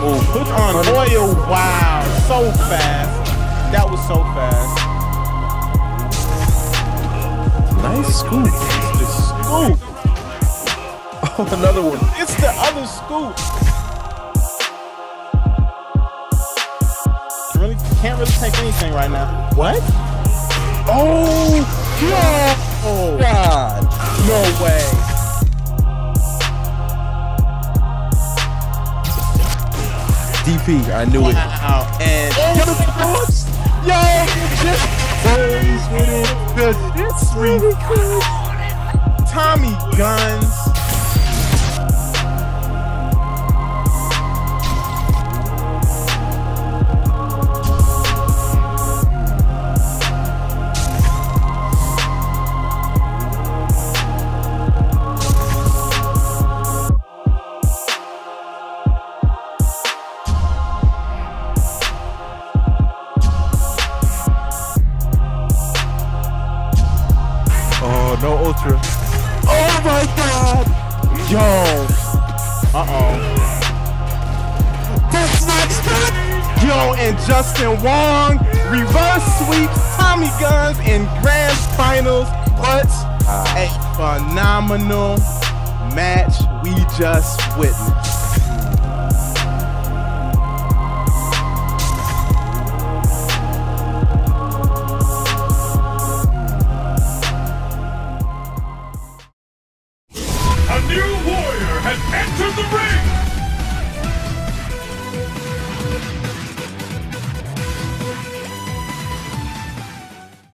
move. Put on oil. Wow, so fast. That was so fast. Nice scoop. The scoop. Oh, another one. It's the other scoop. Really can't really take anything right now. What? Oh, yeah. Oh, God. No way. DP, I knew it. Wow. And oh, yo, just boys with it. It's really cool. Tommy Guns. No ultra. Oh my God! Yo! Uh-oh. That's not stop! Yo, and Justin Wong, reverse sweeps, Tommy Guns in grand finals. What a phenomenal match we just witnessed.